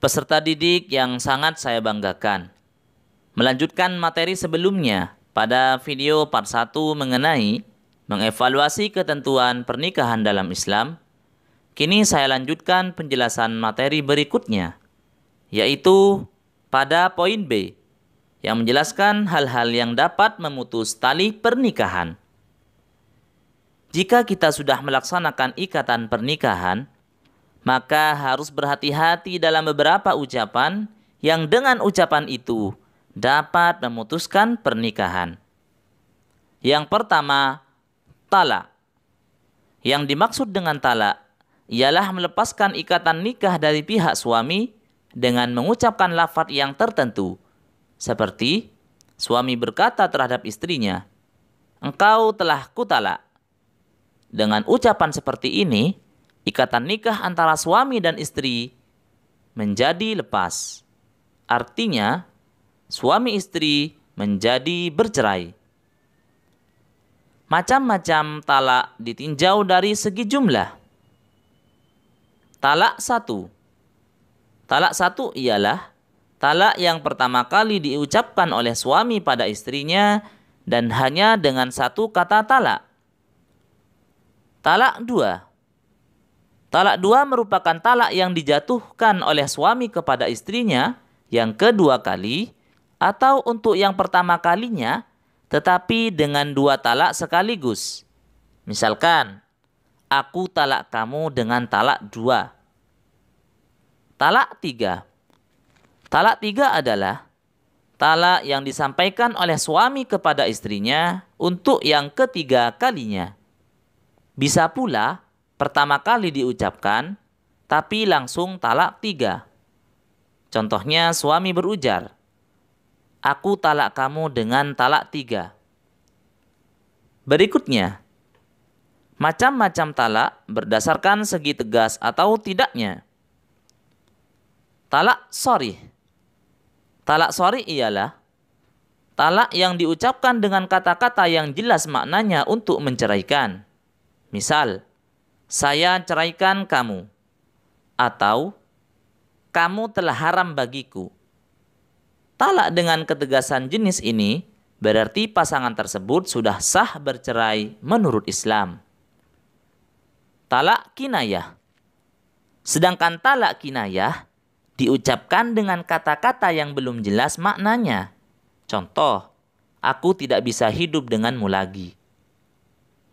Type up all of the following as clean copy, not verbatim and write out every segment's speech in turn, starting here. peserta didik yang sangat saya banggakan. Melanjutkan materi sebelumnya pada video part 1 mengenai mengevaluasi ketentuan pernikahan dalam Islam, kini saya lanjutkan penjelasan materi berikutnya, yaitu pada poin B, yang menjelaskan hal-hal yang dapat memutus tali pernikahan. Jika kita sudah melaksanakan ikatan pernikahan, maka harus berhati-hati dalam beberapa ucapan yang dengan ucapan itu dapat memutuskan pernikahan. Yang pertama, talak. Yang dimaksud dengan talak ialah melepaskan ikatan nikah dari pihak suami dengan mengucapkan lafaz yang tertentu, seperti suami berkata terhadap istrinya, "Engkau telah kutalak." Dengan ucapan seperti ini, ikatan nikah antara suami dan istri menjadi lepas. Artinya, suami istri menjadi bercerai. Macam-macam talak ditinjau dari segi jumlah. Talak satu. Talak satu ialah talak yang pertama kali diucapkan oleh suami pada istrinya dan hanya dengan satu kata talak. Talak dua. Talak dua merupakan talak yang dijatuhkan oleh suami kepada istrinya yang kedua kali atau untuk yang pertama kalinya tetapi dengan dua talak sekaligus. Misalkan, aku talak kamu dengan talak dua. Talak tiga. Talak tiga adalah talak yang disampaikan oleh suami kepada istrinya untuk yang ketiga kalinya. Bisa pula pertama kali diucapkan, tapi langsung talak tiga. Contohnya suami berujar, "Aku talak kamu dengan talak tiga." Berikutnya, macam-macam talak berdasarkan segi tegas atau tidaknya. Talak sorih. Talak sorih ialah talak yang diucapkan dengan kata-kata yang jelas maknanya untuk menceraikan. Misal, "Saya ceraikan kamu," atau "Kamu telah haram bagiku." Talak dengan ketegasan jenis ini berarti pasangan tersebut sudah sah bercerai menurut Islam. Talak kinayah. Sedangkan talak kinayah diucapkan dengan kata-kata yang belum jelas maknanya. Contoh, "Aku tidak bisa hidup denganmu lagi."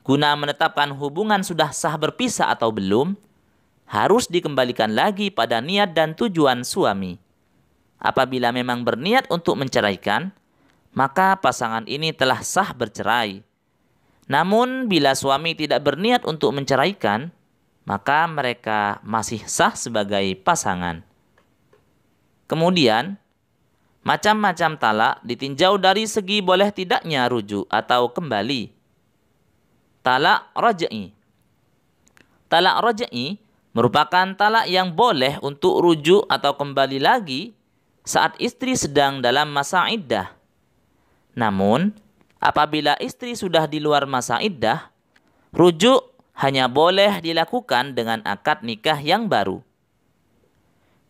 Guna menetapkan hubungan sudah sah berpisah atau belum, harus dikembalikan lagi pada niat dan tujuan suami. Apabila memang berniat untuk menceraikan, maka pasangan ini telah sah bercerai. Namun, bila suami tidak berniat untuk menceraikan, maka mereka masih sah sebagai pasangan. Kemudian, macam-macam talak ditinjau dari segi boleh tidaknya rujuk atau kembali. Talak raj'i. Talak raj'i merupakan talak yang boleh untuk rujuk atau kembali lagi saat istri sedang dalam masa iddah. Namun, apabila istri sudah di luar masa iddah, rujuk hanya boleh dilakukan dengan akad nikah yang baru.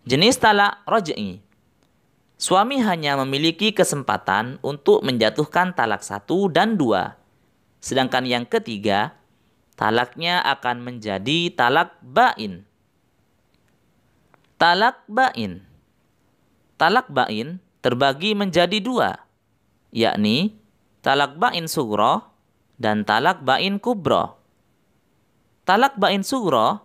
Jenis talak raj'i. Suami hanya memiliki kesempatan untuk menjatuhkan talak satu dan dua. Sedangkan yang ketiga, talaknya akan menjadi talak bain. Talak bain. Talak bain terbagi menjadi dua, yakni talak bain sughra dan talak bain kubra. Talak bain sughra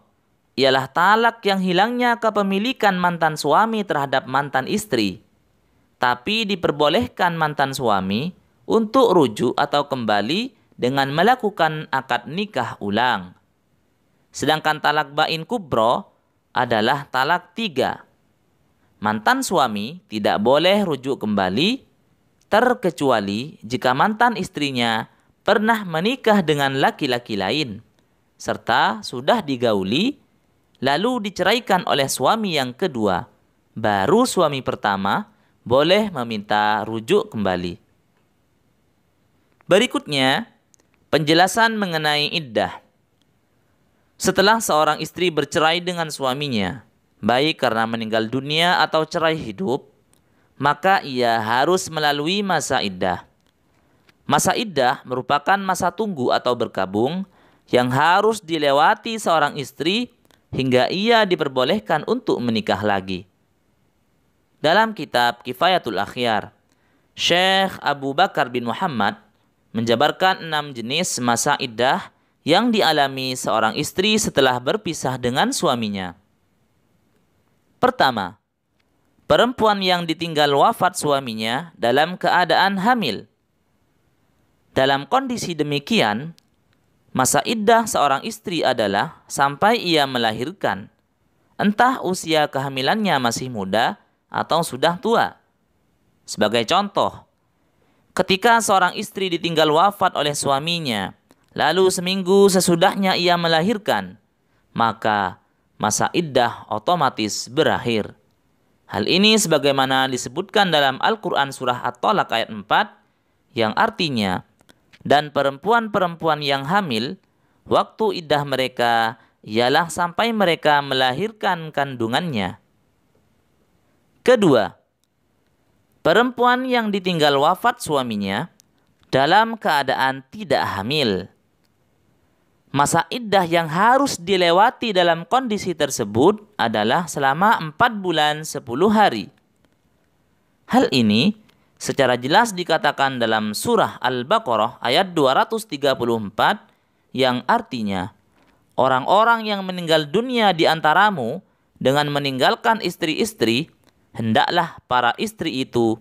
ialah talak yang hilangnya kepemilikan mantan suami terhadap mantan istri, tapi diperbolehkan mantan suami untuk rujuk atau kembali dengan melakukan akad nikah ulang. Sedangkan talak bain kubro adalah talak tiga. Mantan suami tidak boleh rujuk kembali, terkecuali jika mantan istrinya pernah menikah dengan laki-laki lain, serta sudah digauli, lalu diceraikan oleh suami yang kedua. Baru suami pertama boleh meminta rujuk kembali. Berikutnya, penjelasan mengenai iddah. Setelah seorang istri bercerai dengan suaminya, baik karena meninggal dunia atau cerai hidup, maka ia harus melalui masa iddah. Masa iddah merupakan masa tunggu atau berkabung yang harus dilewati seorang istri hingga ia diperbolehkan untuk menikah lagi. Dalam kitab Kifayatul Akhyar, Syekh Abu Bakar bin Muhammad menjabarkan 6 jenis masa iddah yang dialami seorang istri setelah berpisah dengan suaminya. Pertama, perempuan yang ditinggal wafat suaminya dalam keadaan hamil. Dalam kondisi demikian, masa iddah seorang istri adalah sampai ia melahirkan, entah usia kehamilannya masih muda atau sudah tua. Sebagai contoh, ketika seorang istri ditinggal wafat oleh suaminya, lalu seminggu sesudahnya ia melahirkan, maka masa iddah otomatis berakhir. Hal ini sebagaimana disebutkan dalam Al-Quran Surah At-Talaq ayat 4, yang artinya, dan perempuan-perempuan yang hamil, waktu iddah mereka ialah sampai mereka melahirkan kandungannya. Kedua, perempuan yang ditinggal wafat suaminya dalam keadaan tidak hamil. Masa iddah yang harus dilewati dalam kondisi tersebut adalah selama 4 bulan 10 hari. Hal ini secara jelas dikatakan dalam surah Al-Baqarah ayat 234 yang artinya, orang-orang yang meninggal dunia di antaramu dengan meninggalkan istri-istri, hendaklah para istri itu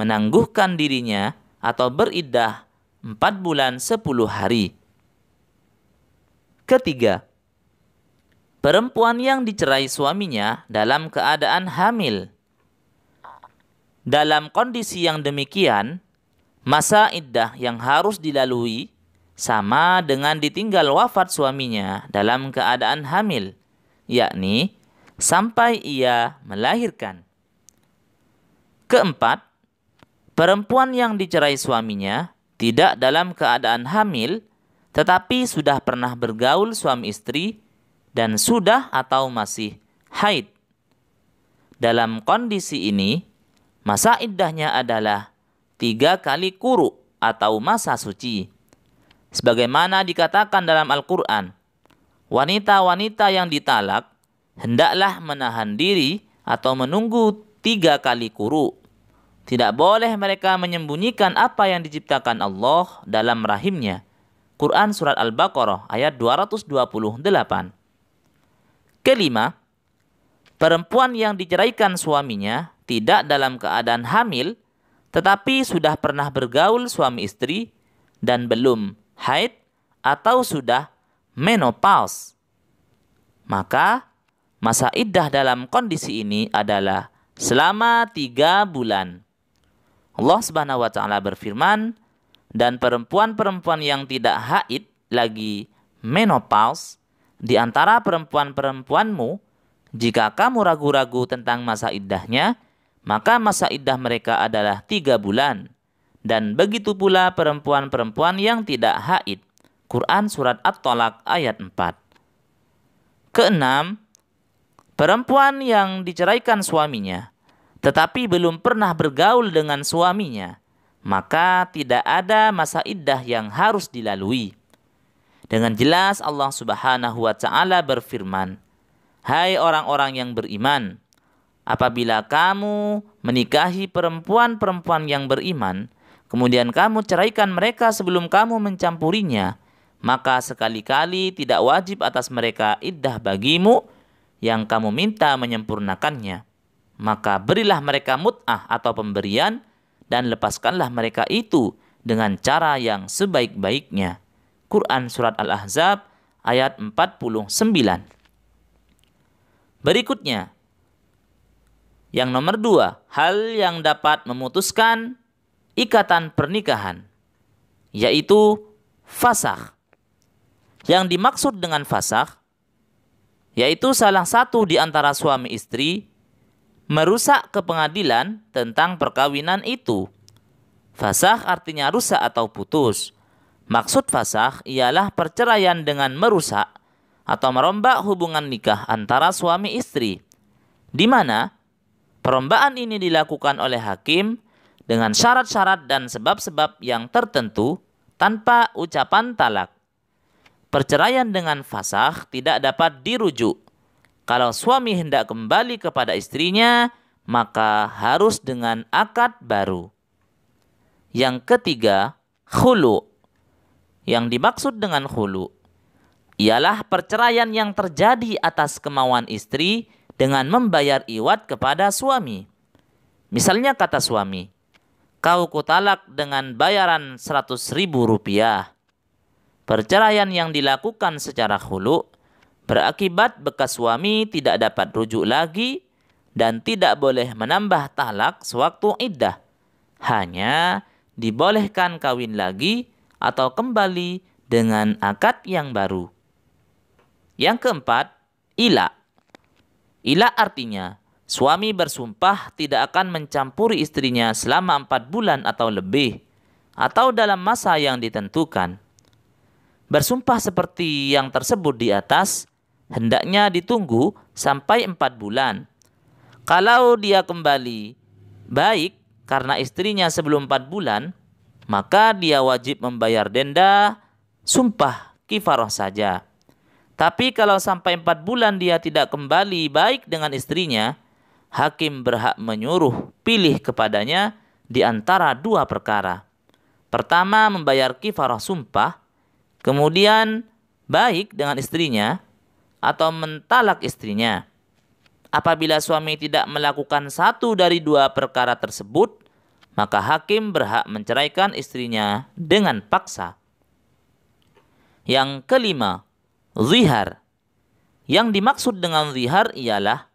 menangguhkan dirinya atau beriddah 4 bulan 10 hari. Ketiga, perempuan yang dicerai suaminya dalam keadaan hamil. Dalam kondisi yang demikian, masa iddah yang harus dilalui sama dengan ditinggal wafat suaminya dalam keadaan hamil, yakni sampai ia melahirkan. Keempat, perempuan yang dicerai suaminya tidak dalam keadaan hamil, tetapi sudah pernah bergaul suami istri dan sudah atau masih haid. Dalam kondisi ini, masa iddahnya adalah 3 kali khulu' atau masa suci. Sebagaimana dikatakan dalam Al-Quran, wanita-wanita yang ditalak hendaklah menahan diri atau menunggu 3 kali khulu'. Tidak boleh mereka menyembunyikan apa yang diciptakan Allah dalam rahimnya. Quran Surat Al-Baqarah ayat 228. Kelima, perempuan yang diceraikan suaminya tidak dalam keadaan hamil, tetapi sudah pernah bergaul suami istri dan belum haid atau sudah menopause. Maka, masa iddah dalam kondisi ini adalah selama 3 bulan. Allah Subhanahu wa Ta'ala berfirman, dan perempuan-perempuan yang tidak haid lagi menopause di antara perempuan-perempuanmu, jika kamu ragu-ragu tentang masa iddahnya, maka masa iddah mereka adalah 3 bulan. Dan begitu pula perempuan-perempuan yang tidak haid. Quran Surat At-Talaq ayat 4. Keenam, perempuan yang diceraikan suaminya, tetapi belum pernah bergaul dengan suaminya, maka tidak ada masa iddah yang harus dilalui. Dengan jelas Allah Subhanahu wa Ta'ala berfirman, hai orang-orang yang beriman, apabila kamu menikahi perempuan-perempuan yang beriman, kemudian kamu ceraikan mereka sebelum kamu mencampurinya, maka sekali-kali tidak wajib atas mereka iddah bagimu yang kamu minta menyempurnakannya. Maka berilah mereka mut'ah atau pemberian, dan lepaskanlah mereka itu dengan cara yang sebaik-baiknya. Quran Surat Al-Ahzab ayat 49. Berikutnya, yang nomor 2, hal yang dapat memutuskan ikatan pernikahan, yaitu fasakh. Yang dimaksud dengan fasakh, yaitu salah satu di antara suami istri merusak ke pengadilan tentang perkawinan itu. Fasakh artinya rusak atau putus. Maksud fasakh ialah perceraian dengan merusak atau merombak hubungan nikah antara suami istri, di mana perlombaan ini dilakukan oleh hakim dengan syarat-syarat dan sebab-sebab yang tertentu tanpa ucapan talak. Perceraian dengan fasakh tidak dapat dirujuk. Kalau suami hendak kembali kepada istrinya, maka harus dengan akad baru. Yang ketiga, khulu'. Yang dimaksud dengan khulu' ialah perceraian yang terjadi atas kemauan istri dengan membayar iwat kepada suami. Misalnya kata suami, "Kau kutalak dengan bayaran 100.000 rupiah. Perceraian yang dilakukan secara khulu' berakibat bekas suami tidak dapat rujuk lagi dan tidak boleh menambah talak sewaktu iddah. Hanya dibolehkan kawin lagi atau kembali dengan akad yang baru. Yang keempat, ila'. Ila' artinya, suami bersumpah tidak akan mencampuri istrinya selama 4 bulan atau lebih, atau dalam masa yang ditentukan. Bersumpah seperti yang tersebut di atas, hendaknya ditunggu sampai 4 bulan. Kalau dia kembali baik karena istrinya sebelum 4 bulan, maka dia wajib membayar denda, sumpah kifaroh saja. Tapi kalau sampai 4 bulan dia tidak kembali baik dengan istrinya, hakim berhak menyuruh pilih kepadanya di antara 2 perkara. Pertama, membayar kifaroh sumpah, kemudian baik dengan istrinya, atau mentalak istrinya. Apabila suami tidak melakukan satu dari 2 perkara tersebut, maka hakim berhak menceraikan istrinya dengan paksa. Yang kelima, dhihar. Yang dimaksud dengan dhihar ialah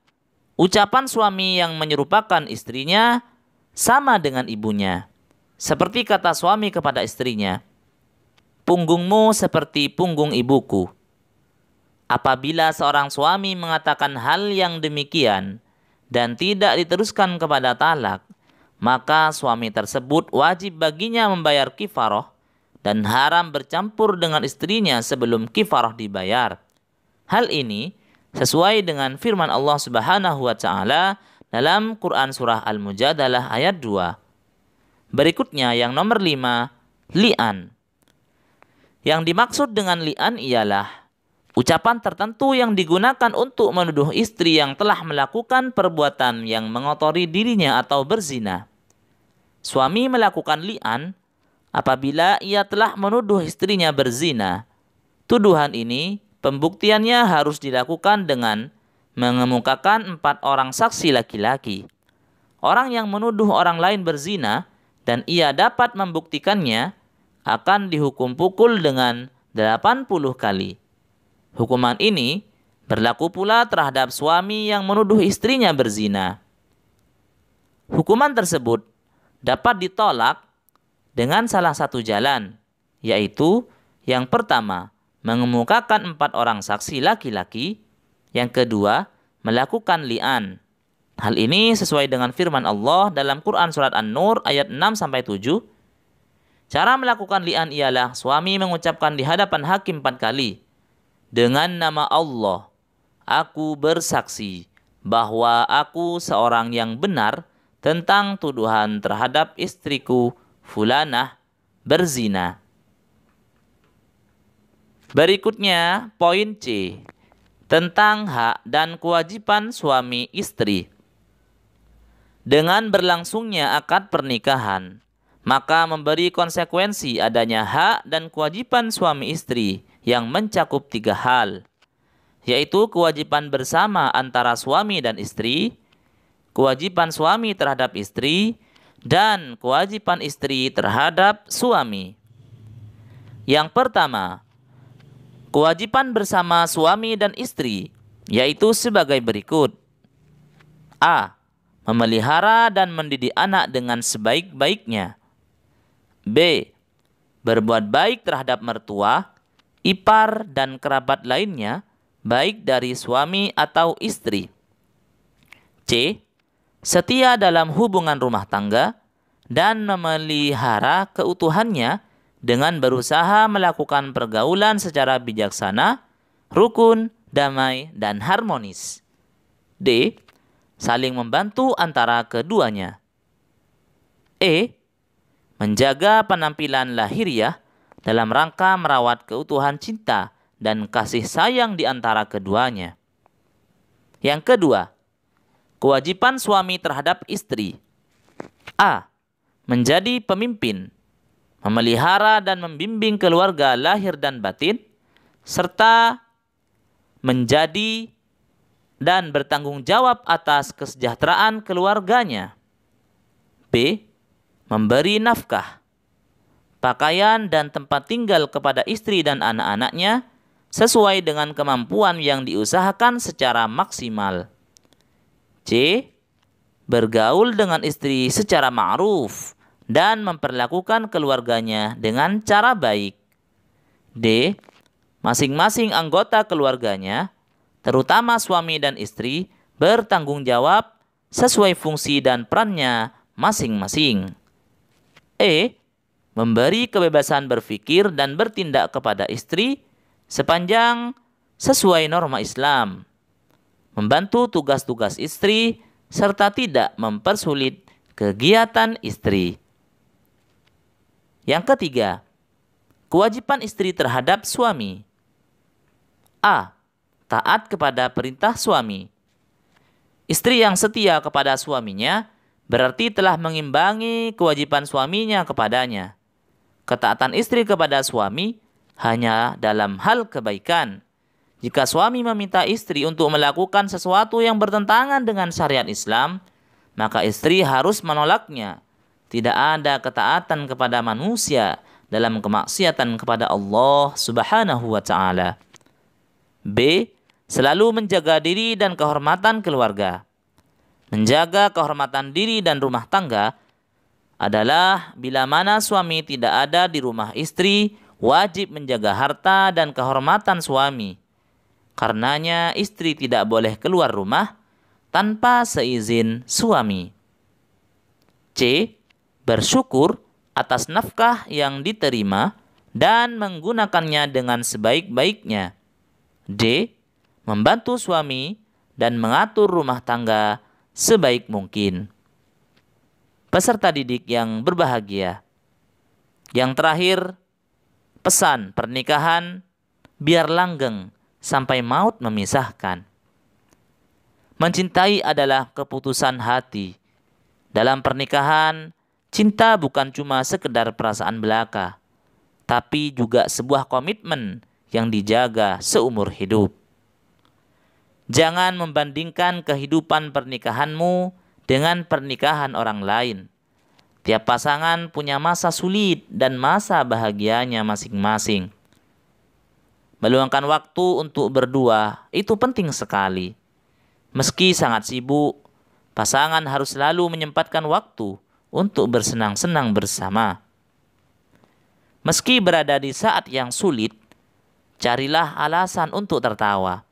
ucapan suami yang menyerupakan istrinya sama dengan ibunya. Seperti kata suami kepada istrinya, "Punggungmu seperti punggung ibuku." Apabila seorang suami mengatakan hal yang demikian dan tidak diteruskan kepada talak, maka suami tersebut wajib baginya membayar kifaroh dan haram bercampur dengan istrinya sebelum kifaroh dibayar. Hal ini sesuai dengan firman Allah Subhanahu wa Ta'ala dalam Quran Surah Al-Mujadalah ayat 2. Berikutnya yang nomor 5, li'an. Yang dimaksud dengan li'an ialah ucapan tertentu yang digunakan untuk menuduh istri yang telah melakukan perbuatan yang mengotori dirinya atau berzina. Suami melakukan li'an apabila ia telah menuduh istrinya berzina. Tuduhan ini pembuktiannya harus dilakukan dengan mengemukakan 4 orang saksi laki-laki. Orang yang menuduh orang lain berzina dan ia dapat membuktikannya akan dihukum pukul dengan 80 kali. Hukuman ini berlaku pula terhadap suami yang menuduh istrinya berzina. Hukuman tersebut dapat ditolak dengan salah satu jalan, yaitu yang pertama, mengemukakan 4 orang saksi laki-laki, yang kedua, melakukan li'an. Hal ini sesuai dengan firman Allah dalam Quran Surat An-Nur ayat 6-7. Cara melakukan li'an ialah suami mengucapkan di hadapan hakim 4 kali. "Dengan nama Allah, aku bersaksi bahwa aku seorang yang benar tentang tuduhan terhadap istriku fulanah berzina." Berikutnya, poin C, tentang hak dan kewajiban suami istri. Dengan berlangsungnya akad pernikahan, maka memberi konsekuensi adanya hak dan kewajiban suami istri yang mencakup 3 hal, yaitu kewajiban bersama antara suami dan istri, kewajiban suami terhadap istri, dan kewajiban istri terhadap suami. Yang pertama, kewajiban bersama suami dan istri, yaitu sebagai berikut. A. Memelihara dan mendidik anak dengan sebaik-baiknya. B. Berbuat baik terhadap mertua, ipar, dan kerabat lainnya, baik dari suami atau istri. C. Setia dalam hubungan rumah tangga dan memelihara keutuhannya dengan berusaha melakukan pergaulan secara bijaksana, rukun, damai, dan harmonis. D. saling membantu antara keduanya. E. Menjaga penampilan lahiriah dalam rangka merawat keutuhan cinta dan kasih sayang di antara keduanya. Yang kedua, kewajiban suami terhadap istri. A. Menjadi pemimpin, memelihara dan membimbing keluarga lahir dan batin, serta menjadi dan bertanggung jawab atas kesejahteraan keluarganya. B. Memberi nafkah, pakaian dan tempat tinggal kepada istri dan anak-anaknya sesuai dengan kemampuan yang diusahakan secara maksimal. C. Bergaul dengan istri secara ma'ruf dan memperlakukan keluarganya dengan cara baik. D. Masing-masing anggota keluarganya, terutama suami dan istri, bertanggung jawab sesuai fungsi dan perannya masing-masing. E. Memberi kebebasan berpikir dan bertindak kepada istri sepanjang sesuai norma Islam. Membantu tugas-tugas istri serta tidak mempersulit kegiatan istri. Yang ketiga, kewajiban istri terhadap suami. A. Taat kepada perintah suami. Istri yang setia kepada suaminya berarti telah mengimbangi kewajiban suaminya kepadanya. Ketaatan istri kepada suami hanya dalam hal kebaikan. Jika suami meminta istri untuk melakukan sesuatu yang bertentangan dengan syariat Islam, maka istri harus menolaknya. Tidak ada ketaatan kepada manusia dalam kemaksiatan kepada Allah Subhanahu wa Ta'ala. B. Selalu menjaga diri dan kehormatan keluarga. Menjaga kehormatan diri dan rumah tangga adalah bila mana suami tidak ada di rumah istri, wajib menjaga harta dan kehormatan suami. Karenanya istri tidak boleh keluar rumah tanpa seizin suami. C. Bersyukur atas nafkah yang diterima dan menggunakannya dengan sebaik-baiknya. D. Membantu suami dan mengatur rumah tangga sebaik mungkin. Peserta didik yang berbahagia, yang terakhir, pesan pernikahan biar langgeng sampai maut memisahkan. Mencintai adalah keputusan hati. Dalam pernikahan, cinta bukan cuma sekedar perasaan belaka, tapi juga sebuah komitmen yang dijaga seumur hidup. Jangan membandingkan kehidupan pernikahanmu dengan pernikahan orang lain. Tiap pasangan punya masa sulit dan masa bahagianya masing-masing. Meluangkan waktu untuk berdua itu penting sekali. Meski sangat sibuk, pasangan harus selalu menyempatkan waktu untuk bersenang-senang bersama. Meski berada di saat yang sulit, carilah alasan untuk tertawa.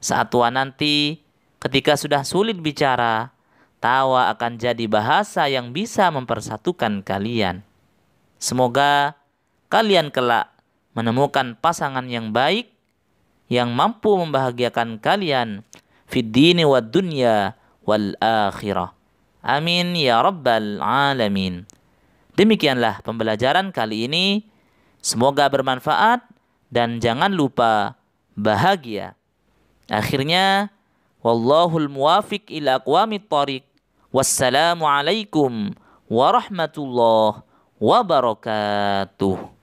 Saat tua nanti, ketika sudah sulit bicara, tawa akan jadi bahasa yang bisa mempersatukan kalian. Semoga kalian kelak menemukan pasangan yang baik, yang mampu membahagiakan kalian fid dini wad dunya wal akhirah. Amin ya rabbal alamin. Demikianlah pembelajaran kali ini. Semoga bermanfaat dan jangan lupa bahagia. Akhirnya, wallahul muwafiq ila aqwamit thariq. Wassalamualaikum warahmatullahi wabarakatuh.